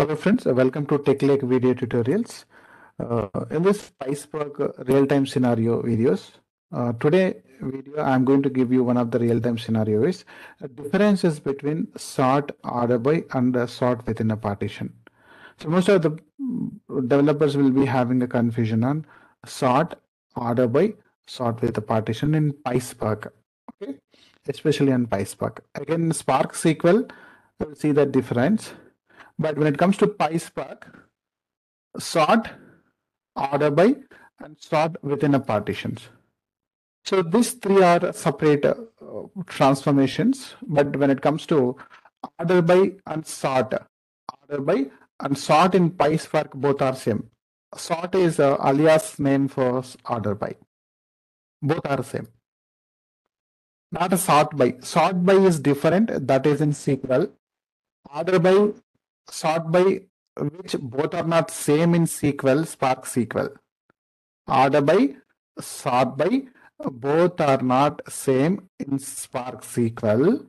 Hello friends, welcome to TechLake video tutorials. In this PySpark real-time scenario videos, today video I'm going to give you one of the real-time scenarios. Differences between sort, OrderBy and sort within a partition. So most of the developers will be having a confusion on sort, OrderBy, sort with a partition in PySpark. Okay, especially on PySpark. Again, Spark SQL, we'll see the difference. But when it comes to PySpark, sort, OrderBy, and sort within a partitions. So these three are separate transformations. But when it comes to OrderBy and sort in PySpark both are same. Sort is an alias name for OrderBy. Both are same. Not a SortBy. SortBy is different. That is in SQL. OrderBy, SortBy, which both are not same in SQL, Spark SQL. OrderBy, SortBy, both are not same in Spark SQL.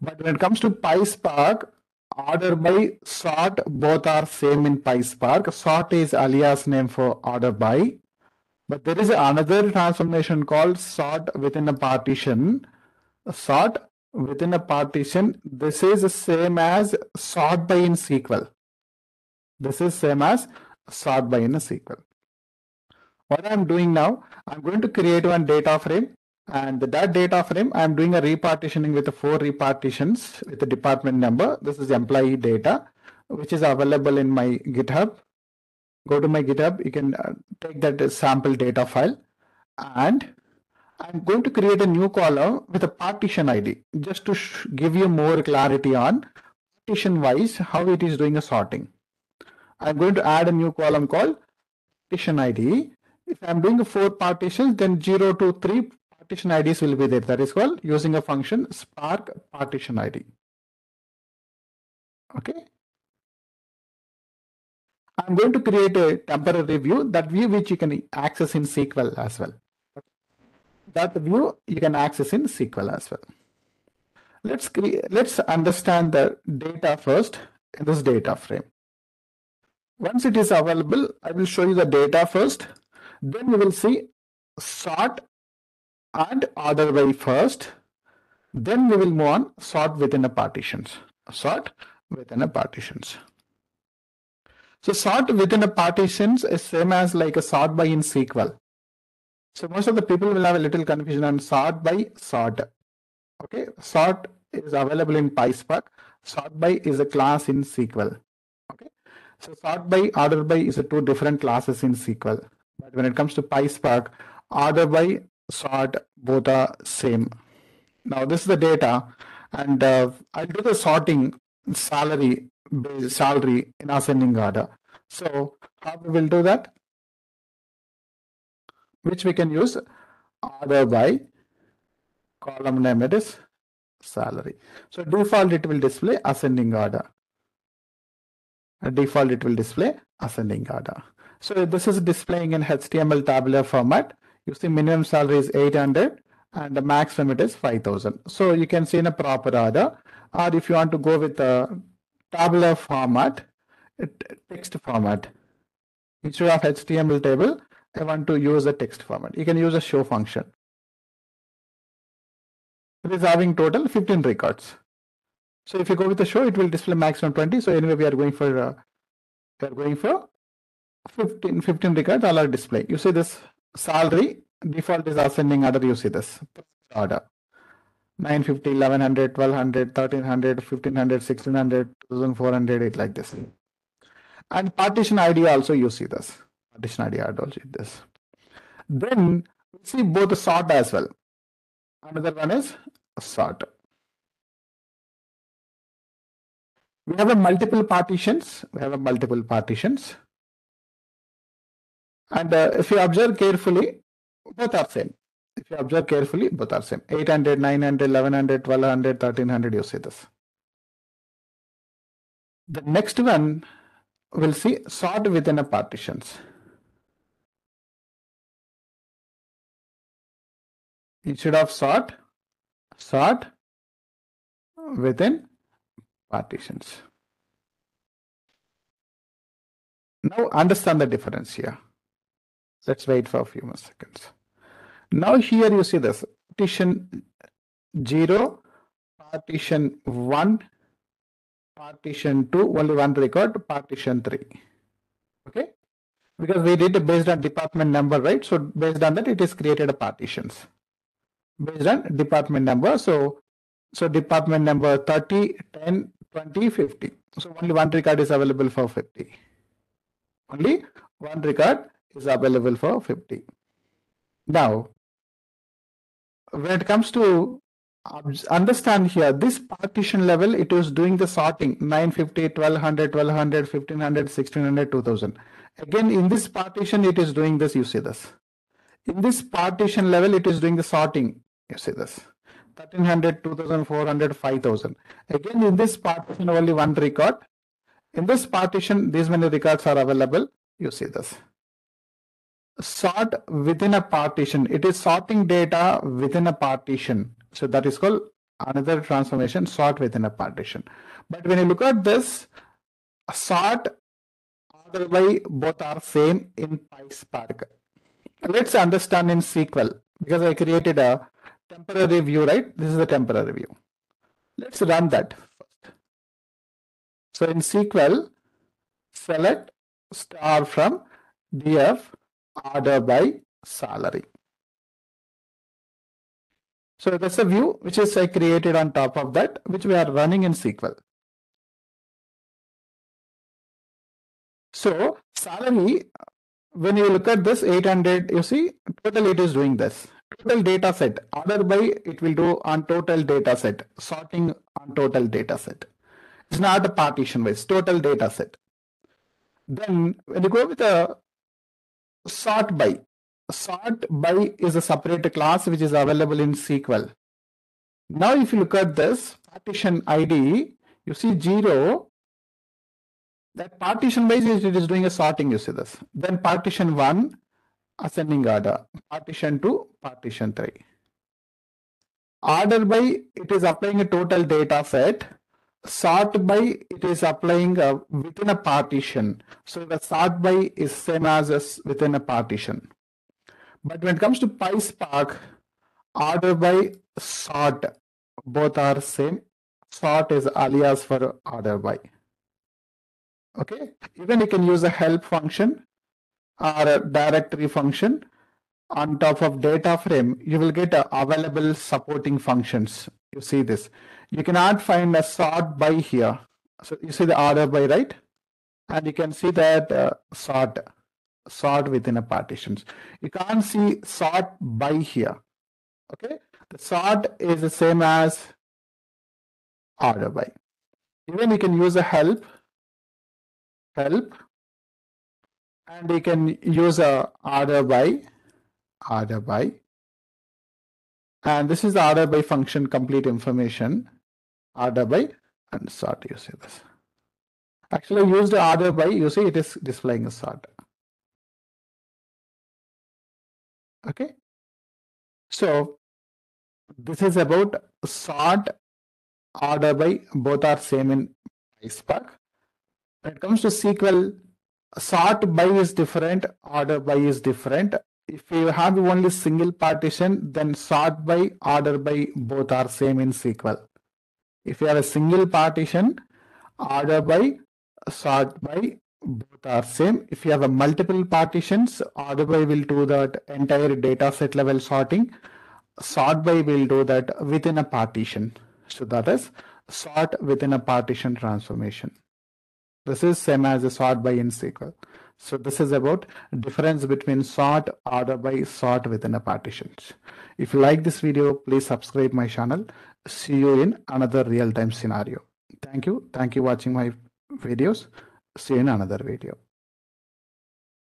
But when it comes to PySpark, OrderBy, Sort, both are same in PySpark. Sort is alias name for OrderBy. But there is another transformation called sort within a partition. Sort within a partition, this is the same as sort by in SQL. This is same as sort by in a SQL. What I'm doing now, I'm going to create one data frame, and that data frame I'm doing a repartitioning with the 4 repartitions with the department number. This is employee data, which is available in my GitHub. Go to my GitHub, you can take that sample data file, and I'm going to create a new column with a partition ID just to give you more clarity on partition wise how it is doing a sorting. I'm going to add a new column called partition ID. If I'm doing 4 partitions, then 0 to 3 partition IDs will be there. That is called using a function Spark partition ID. Okay. I'm going to create a temporary view, that view which you can access in SQL as well. That view you can access in SQL as well. Let's understand the data first in this data frame. Once it is available, I will show you the data first. Then you will see sort and OrderBy first. Then we will move on sort within a partitions. Sort within a partitions. So sort within a partitions is same as like a sort by in SQL. So most of the people will have a little confusion on sort by sort. Okay, sort is available in PySpark. Sort by is a class in SQL. Okay, so sort by, OrderBy is a 2 different classes in SQL. But when it comes to PySpark, OrderBy, sort both are same. Now this is the data, and I'll do the sorting salary in ascending order. So how we will do that? Which we can use OrderBy, column name it is salary. So default it will display ascending order. Default it will display ascending order. So this is displaying in HTML tabular format. You see minimum salary is 800 and the maximum it is 5000. So you can see in a proper order, or if you want to go with a tabular format, text format. Instead of HTML table, I want to use a text format. You can use a show function. It is having total 15 records. So if you go with the show, it will display maximum 20. So anyway, we are going for 15 records all are displayed. You see this salary default is ascending order. You see this order 950, 1100, 1200, 1300, 1500, 1600, 2400, it like this. And partition ID also you see this. Partition ID also see this. Then we see both sort as well. Another one is sort. We have a multiple partitions. And if you observe carefully, both are same. 800, 900, 1100, 1200, 1300, you see this. The next one we'll see sort within a partitions. Instead of sort, sort within partitions. Now understand the difference here. Let's wait for a few more seconds. Now here you see this partition 0, partition 1, partition 2, only one record, partition 3. Okay, because we did based on department number, right? So based on that, it is created a partitions based on department number. So department number 30, 10, 20, 50. So only one record is available for 50. Only one record is available for 50. Now, when it comes to understand here, this partition level, it was doing the sorting 950, 1200, 1200, 1500, 1600, 2000. Again, in this partition, it is doing this. You see this. In this partition level, it is doing the sorting. You see this. 1300, 2400, 5000. Again, in this partition, only one record. In this partition, these many records are available. You see this. Sort within a partition. It is sorting data within a partition. So that is called another transformation, sort within a partition. But when you look at this, sort, OrderBy, both are same in PySpark. Let's understand in SQL, because I created a temporary view, right? This is a temporary view. Let's run that first. So in SQL, select star from df OrderBy salary. So that's a view which is I created on top of that, which we are running in SQL. So salary, when you look at this 800, you see total it is doing this. Total data set, OrderBy, it will do on total data set, sorting on total data set. It's not a partition wise, total data set. Then when you go with a SortBy, SortBy is a separate class which is available in SQL. Now if you look at this partition ID, you see 0. That partition wise it is doing a sorting, you see this. Then partition 1, ascending order, partition 2, partition 3. OrderBy, it is applying a total data set. SortBy, it is applying within a partition. So the SortBy is same as within a partition. But when it comes to PySpark, OrderBy, sort, both are same. Sort is alias for OrderBy. Okay, even you can use a help function or a directory function. On top of data frame, you will get available supporting functions. You see this. You cannot find a sort by here. So you see the OrderBy, right? And you can see that sort within a partitions. You can't see sort by here. Okay, the sort is the same as OrderBy. Even you can use a help, and you can use a OrderBy, and this is the OrderBy function, complete information, OrderBy and sort. You see this. Actually, I used OrderBy. You see, it is displaying a sort. Okay, so this is about sort, OrderBy, both are same in PySpark. When it comes to SQL, SortBy is different, OrderBy is different. If you have only single partition, then SortBy, OrderBy, both are same in SQL. If you have a single partition, OrderBy, SortBy, both are same. If you have a multiple partitions, OrderBy will do that entire data set level sorting. SortBy will do that within a partition. So that is sort within a partition transformation. This is same as a sort by in SQL. So this is about difference between sort, OrderBy, sort within a partitions. If you like this video, please subscribe my channel. See you in another real-time scenario. Thank you. Thank you for watching my videos. See you in another video.